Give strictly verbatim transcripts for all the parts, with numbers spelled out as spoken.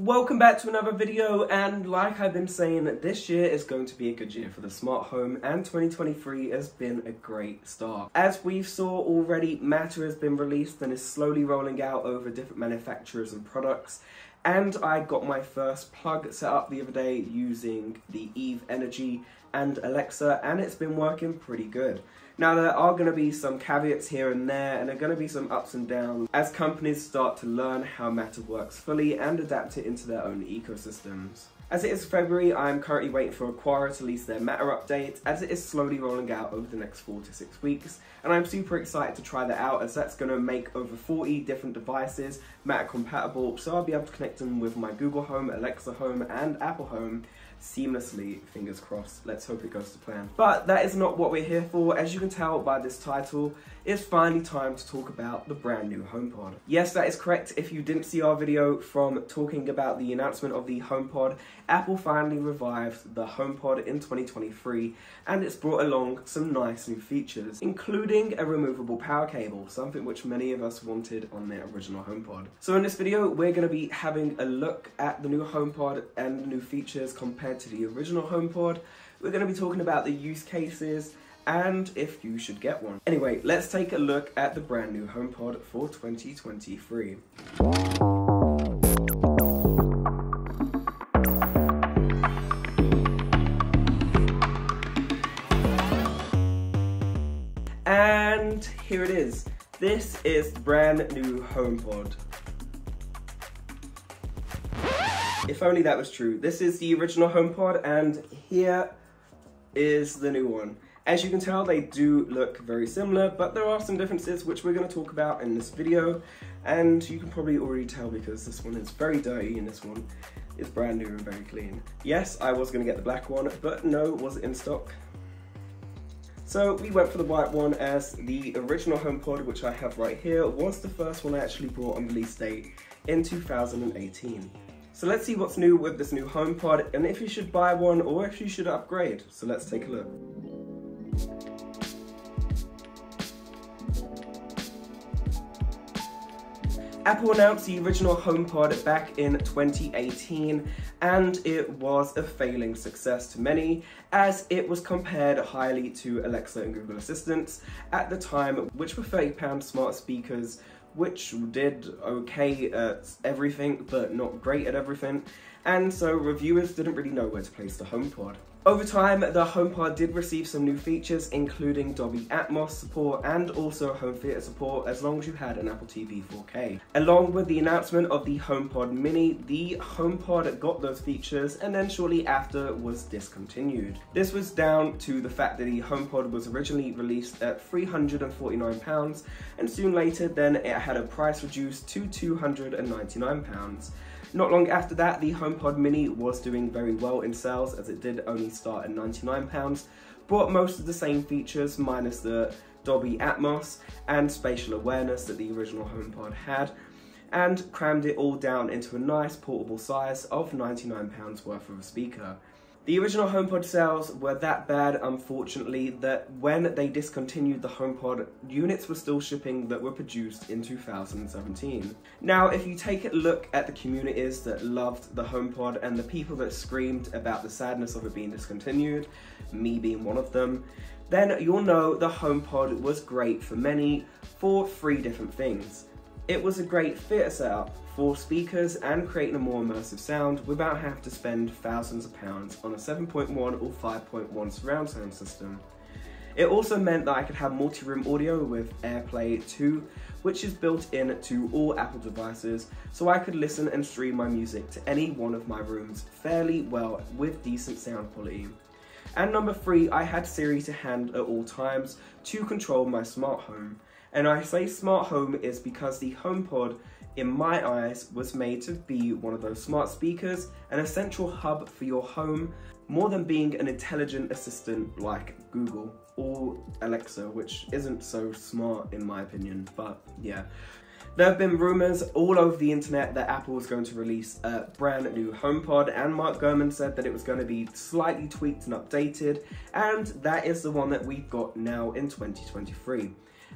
Welcome back to another video, and like I've been saying, this year is going to be a good year for the smart home, and twenty twenty-three has been a great start. As we saw already, Matter has been released and is slowly rolling out over different manufacturers and products. And I got my first plug set up the other day using the Eve Energy and Alexa, and it's been working pretty good. Now, there are going to be some caveats here and there, and there are going to be some ups and downs as companies start to learn how Matter works fully and adapt it into their own ecosystems. As it is February, I am currently waiting for Aquara to release their Matter update, as it is slowly rolling out over the next four to six weeks, and I'm super excited to try that out, as that's going to make over forty different devices Matter compatible, so I'll be able to connect them with my Google Home, Alexa Home, and Apple Home seamlessly, fingers crossed. Let's hope it goes to plan. But that is not what we're here for. As you can tell by this title, it's finally time to talk about the brand new HomePod. Yes, that is correct. If you didn't see our video from talking about the announcement of the HomePod, Apple finally revived the HomePod in twenty twenty-three, and it's brought along some nice new features, including a removable power cable, something which many of us wanted on their original HomePod. So in this video, we're going to be having a look at the new HomePod and the new features compared to the original HomePod. We're going to be talking about the use cases and if you should get one. Anyway, let's take a look at the brand new HomePod for twenty twenty-three. And here it is. This is the brand new HomePod. If only that was true. This is the original HomePod, and here is the new one. As you can tell, they do look very similar, but there are some differences which we're going to talk about in this video, and you can probably already tell because this one is very dirty and this one is brand new and very clean. Yes, I was going to get the black one, but no, was it in stock? So we went for the white one, as the original HomePod, which I have right here, was the first one I actually bought on release date in two thousand eighteen. So let's see what's new with this new HomePod, and if you should buy one or if you should upgrade. So let's take a look. Apple announced the original HomePod back in twenty eighteen, and it was a failing success to many, as it was compared highly to Alexa and Google Assistants at the time, which were thirty pound smart speakers, which did okay at everything, but not great at everything, and so reviewers didn't really know where to place the HomePod. Over time, the HomePod did receive some new features, including Dolby Atmos support and also home theater support, as long as you had an Apple T V four K. Along with the announcement of the HomePod Mini, the HomePod got those features and then shortly after was discontinued. This was down to the fact that the HomePod was originally released at three hundred and forty-nine pounds, and soon later then it had a price reduced to two hundred and ninety-nine pounds. Not long after that, the HomePod Mini was doing very well in sales, as it did only start at ninety-nine pounds, brought most of the same features minus the Dolby Atmos and spatial awareness that the original HomePod had, and crammed it all down into a nice portable size of ninety-nine pounds worth of a speaker. The original HomePod sales were that bad, unfortunately, that when they discontinued the HomePod, units were still shipping that were produced in two thousand seventeen. Now, if you take a look at the communities that loved the HomePod and the people that screamed about the sadness of it being discontinued, me being one of them, then you'll know the HomePod was great for many for three different things. It was a great theatre setup for speakers and creating a more immersive sound without having to spend thousands of pounds on a seven point one or five point one surround sound system. It also meant that I could have multi-room audio with AirPlay two, which is built in to all Apple devices, so I could listen and stream my music to any one of my rooms fairly well with decent sound quality. And number three, I had Siri to hand at all times to control my smart home. And I say smart home is because the HomePod, in my eyes, was made to be one of those smart speakers, an essential hub for your home, more than being an intelligent assistant like Google or Alexa, which isn't so smart in my opinion, but yeah. There have been rumours all over the internet that Apple was going to release a brand new HomePod, and Mark Gurman said that it was going to be slightly tweaked and updated, and that is the one that we've got now in twenty twenty-three.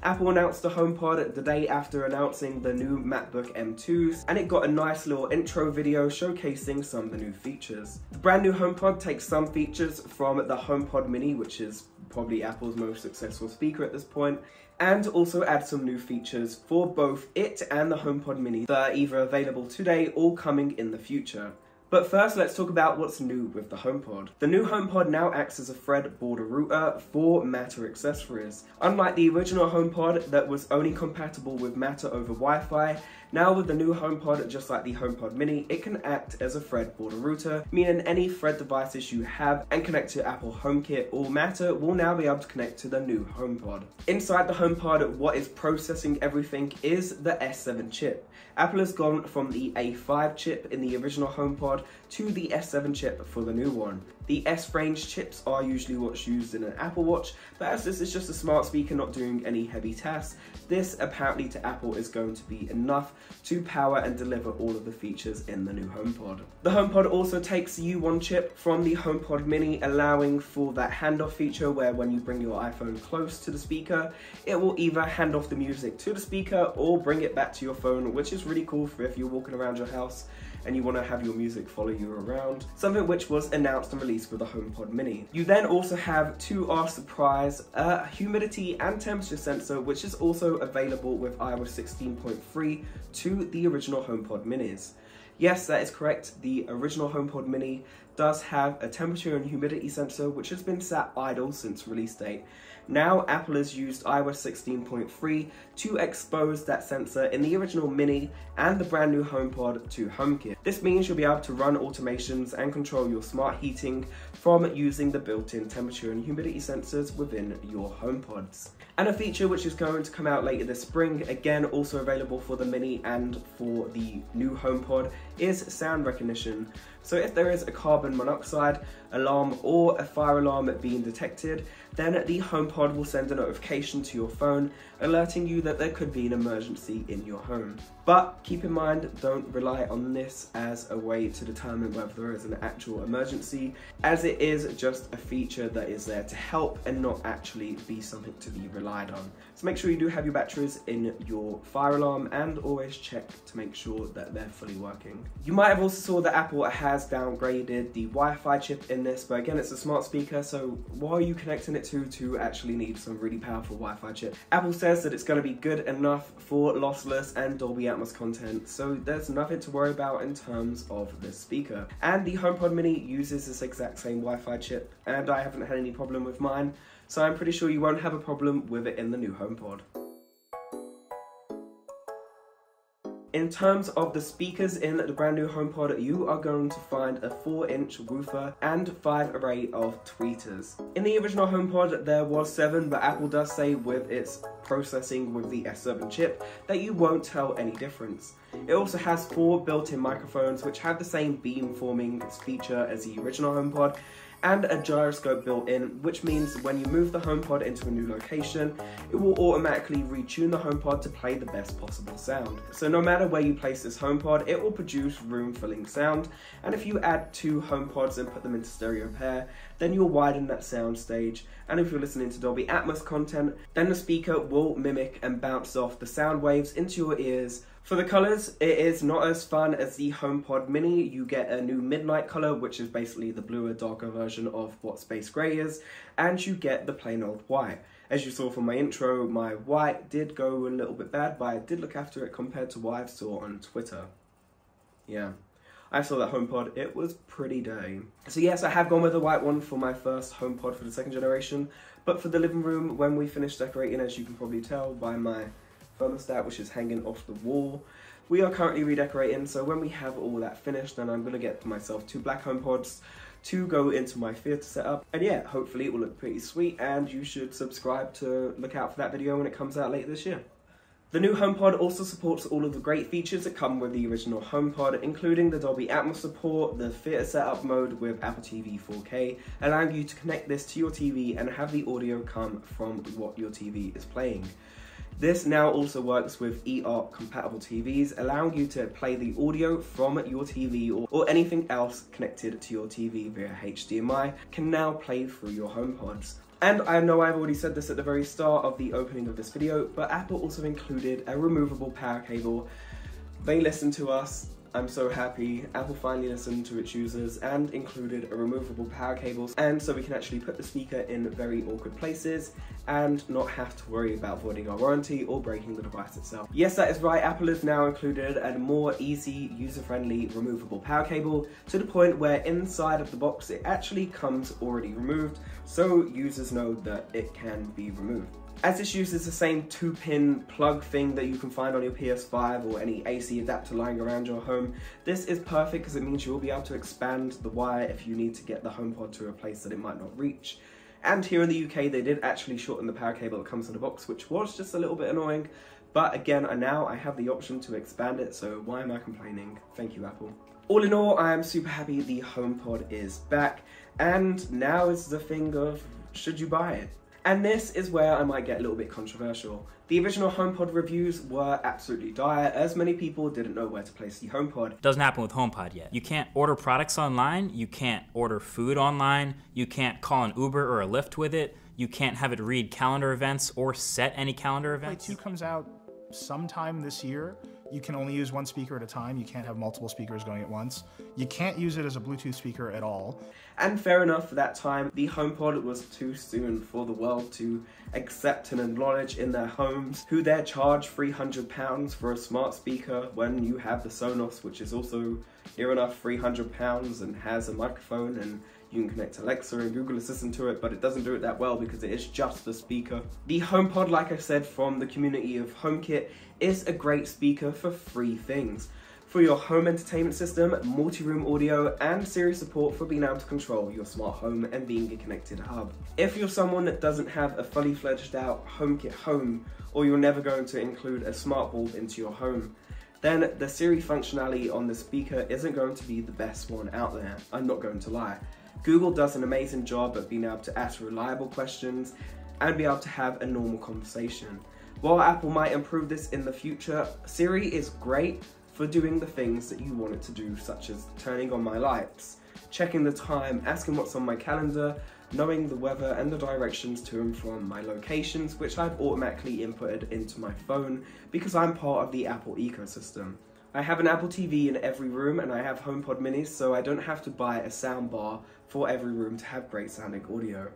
Apple announced the HomePod the day after announcing the new MacBook M twos, and it got a nice little intro video showcasing some of the new features. The brand new HomePod takes some features from the HomePod Mini, which is probably Apple's most successful speaker at this point, and also add some new features for both it and the HomePod Mini that are either available today or coming in the future. But first, let's talk about what's new with the HomePod. The new HomePod now acts as a Thread border router for Matter accessories. Unlike the original HomePod that was only compatible with Matter over Wi-Fi, now with the new HomePod, just like the HomePod Mini, it can act as a Thread border router, meaning any Thread devices you have and connect to Apple HomeKit or Matter will now be able to connect to the new HomePod. Inside the HomePod, what is processing everything is the S seven chip. Apple has gone from the A five chip in the original HomePod to the S seven chip for the new one. The S range chips are usually what's used in an Apple Watch, but as this is just a smart speaker not doing any heavy tasks, this apparently to Apple is going to be enough to power and deliver all of the features in the new HomePod. The HomePod also takes the U one chip from the HomePod Mini, allowing for that handoff feature where when you bring your iPhone close to the speaker, it will either hand off the music to the speaker or bring it back to your phone, which is really cool for if you're walking around your house and you want to have your music follow you around, something which was announced and released with the HomePod Mini. You then also have, to our surprise, a humidity and temperature sensor, which is also available with iOS sixteen point three to the original HomePod Minis. Yes, that is correct, the original HomePod Mini does have a temperature and humidity sensor which has been sat idle since release date. Now Apple has used iOS sixteen point three to expose that sensor in the original Mini and the brand new HomePod to HomeKit. This means you'll be able to run automations and control your smart heating from using the built-in temperature and humidity sensors within your HomePods. And a feature which is going to come out later this spring, again also available for the Mini and for the new HomePod, is sound recognition. So if there is a carbon monoxide alarm or a fire alarm being detected, then the HomePod will send a notification to your phone alerting you that there could be an emergency in your home. But keep in mind, don't rely on this as a way to determine whether there is an actual emergency, as it is just a feature that is there to help and not actually be something to be relied on. So make sure you do have your batteries in your fire alarm and always check to make sure that they're fully working. You might have also saw that Apple has downgraded the Wi-Fi chip in this, but again, it's a smart speaker, so what are you connecting it to to actually need some really powerful Wi-Fi chip? Apple says that it's going to be good enough for lossless and Dolby Atmos content, so there's nothing to worry about in terms of this speaker. And the HomePod Mini uses this exact same Wi-Fi chip, and I haven't had any problem with mine, so I'm pretty sure you won't have a problem with it in the new HomePod. In terms of the speakers in the brand new HomePod, you are going to find a four inch woofer and five array of tweeters. In the original HomePod there was seven, but Apple does say with its processing with the S seven chip that you won't tell any difference. It also has four built-in microphones which have the same beamforming feature as the original HomePod, and a gyroscope built in, which means when you move the HomePod into a new location, it will automatically retune the HomePod to play the best possible sound. So no matter where you place this HomePod, it will produce room-filling sound, and if you add two HomePods and put them into stereo pair, then you'll widen that sound stage, and if you're listening to Dolby Atmos content, then the speaker will mimic and bounce off the sound waves into your ears. For the colours, it is not as fun as the HomePod Mini. You get a new midnight colour, which is basically the bluer, darker version of what space grey is, and you get the plain old white. As you saw from my intro, my white did go a little bit bad, but I did look after it compared to what I saw on Twitter. Yeah. I saw that HomePod, it was pretty dang. So yes, I have gone with the white one for my first HomePod for the second generation, but for the living room, when we finished decorating, as you can probably tell by my thermostat which is hanging off the wall, we are currently redecorating, so when we have all that finished, then I'm going to get myself two black HomePods to go into my theatre setup, and yeah, hopefully it will look pretty sweet, and you should subscribe to look out for that video when it comes out later this year. The new HomePod also supports all of the great features that come with the original HomePod, including the Dolby Atmos support, the theatre setup mode with Apple T V four K, allowing you to connect this to your T V and have the audio come from what your T V is playing. This now also works with eARC compatible T Vs, allowing you to play the audio from your T V or, or anything else connected to your T V via H D M I can now play through your HomePods. And I know I've already said this at the very start of the opening of this video, but Apple also included a removable power cable. They listened to us. I'm so happy. Apple finally listened to its users and included a removable power cable, and so we can actually put the speaker in very awkward places and not have to worry about voiding our warranty or breaking the device itself. Yes, that is right, Apple has now included a more easy, user-friendly removable power cable, to the point where inside of the box it actually comes already removed, so users know that it can be removed. As this uses the same two-pin plug thing that you can find on your P S five or any A C adapter lying around your home, this is perfect because it means you'll be able to expand the wire if you need to get the HomePod to a place that it might not reach. And here in the U K, they did actually shorten the power cable that comes in the box, which was just a little bit annoying. But again, now I have the option to expand it, so why am I complaining? Thank you, Apple. All in all, I am super happy the HomePod is back, and now is the thing of, should you buy it? And this is where I might get a little bit controversial. The original HomePod reviews were absolutely dire, as many people didn't know where to place the HomePod. Doesn't happen with HomePod yet. You can't order products online, you can't order food online, you can't call an Uber or a Lyft with it, you can't have it read calendar events or set any calendar events. AirPlay two comes out sometime this year. You can only use one speaker at a time. You can't have multiple speakers going at once. You can't use it as a Bluetooth speaker at all. And fair enough, for that time, the HomePod was too soon for the world to accept and acknowledge in their homes, who there charge three hundred pounds for a smart speaker when you have the Sonos, which is also near enough three hundred pounds and has a microphone, and you can connect Alexa and Google Assistant to it, but it doesn't do it that well because it is just the speaker. The HomePod, like I said, from the community of HomeKit, is a great speaker for three things. For your home entertainment system, multi-room audio, and Siri support for being able to control your smart home and being a connected hub. If you're someone that doesn't have a fully fledged out HomeKit home, or you're never going to include a smart bulb into your home, then the Siri functionality on the speaker isn't going to be the best one out there. I'm not going to lie. Google does an amazing job at being able to ask reliable questions and be able to have a normal conversation. While Apple might improve this in the future, Siri is great for doing the things that you want it to do, such as turning on my lights, checking the time, asking what's on my calendar, knowing the weather and the directions to and from my locations, which I've automatically inputted into my phone because I'm part of the Apple ecosystem. I have an Apple T V in every room, and I have HomePod minis, so I don't have to buy a soundbar for every room to have great sounding audio.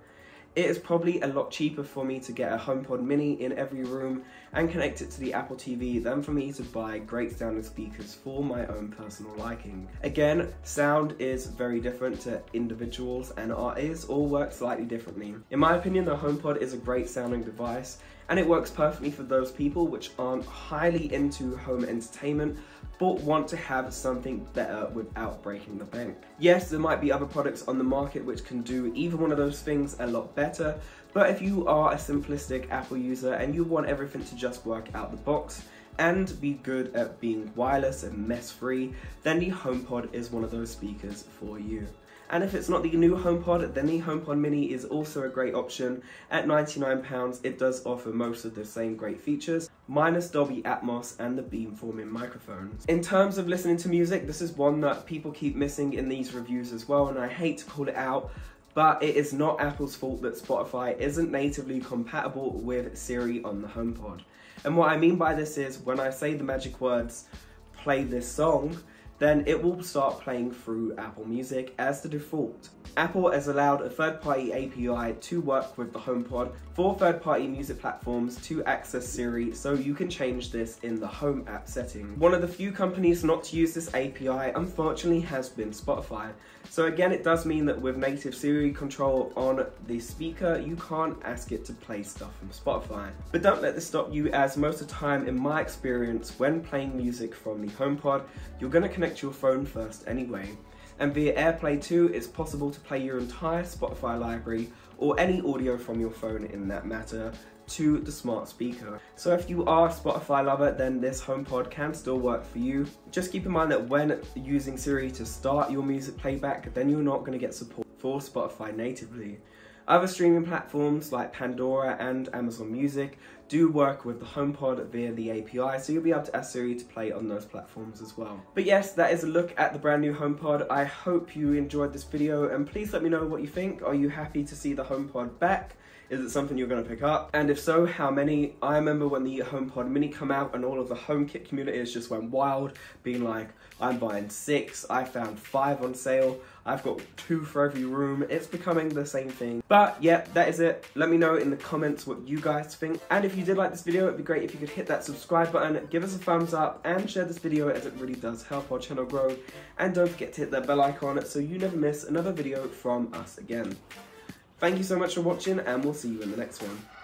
It is probably a lot cheaper for me to get a HomePod mini in every room and connect it to the Apple T V than for me to buy great sounding speakers for my own personal liking. Again, sound is very different to individuals, and our ears all work slightly differently. In my opinion, the HomePod is a great sounding device, and it works perfectly for those people which aren't highly into home entertainment but want to have something better without breaking the bank. Yes, there might be other products on the market which can do either one of those things a lot better, but if you are a simplistic Apple user and you want everything to just work out the box and be good at being wireless and mess-free, then the HomePod is one of those speakers for you. And if it's not the new HomePod, then the HomePod mini is also a great option. At ninety-nine pounds, it does offer most of the same great features, minus Dolby Atmos and the beamforming microphones. In terms of listening to music, this is one that people keep missing in these reviews as well, and I hate to call it out, but it is not Apple's fault that Spotify isn't natively compatible with Siri on the HomePod. And what I mean by this is, when I say the magic words, play this song, then it will start playing through Apple Music as the default. Apple has allowed a third-party A P I to work with the HomePod for third-party music platforms to access Siri, so you can change this in the Home app setting. One of the few companies not to use this A P I, unfortunately, has been Spotify. So again, it does mean that with native Siri control on the speaker, you can't ask it to play stuff from Spotify. But don't let this stop you, as most of the time, in my experience, when playing music from the HomePod, you're gonna connect your phone first anyway, and via AirPlay two it's possible to play your entire Spotify library or any audio from your phone in that matter to the smart speaker. So if you are a Spotify lover, then this HomePod can still work for you. Just keep in mind that when using Siri to start your music playback, then you're not going to get support for Spotify natively. Other streaming platforms like Pandora and Amazon Music do work with the HomePod via the A P I, so you'll be able to ask Siri to play on those platforms as well. But yes, that is a look at the brand new HomePod. I hope you enjoyed this video, and please let me know what you think. Are you happy to see the HomePod back? Is it something you're going to pick up? And if so, how many? I remember when the HomePod Mini came out and all of the HomeKit communities just went wild, being like, I'm buying six, I found five on sale, I've got two for every room. It's becoming the same thing. But yeah, that is it. Let me know in the comments what you guys think. And if you did like this video, it'd be great if you could hit that subscribe button, give us a thumbs up, and share this video as it really does help our channel grow. And don't forget to hit that bell icon so you never miss another video from us again. Thank you so much for watching, and we'll see you in the next one.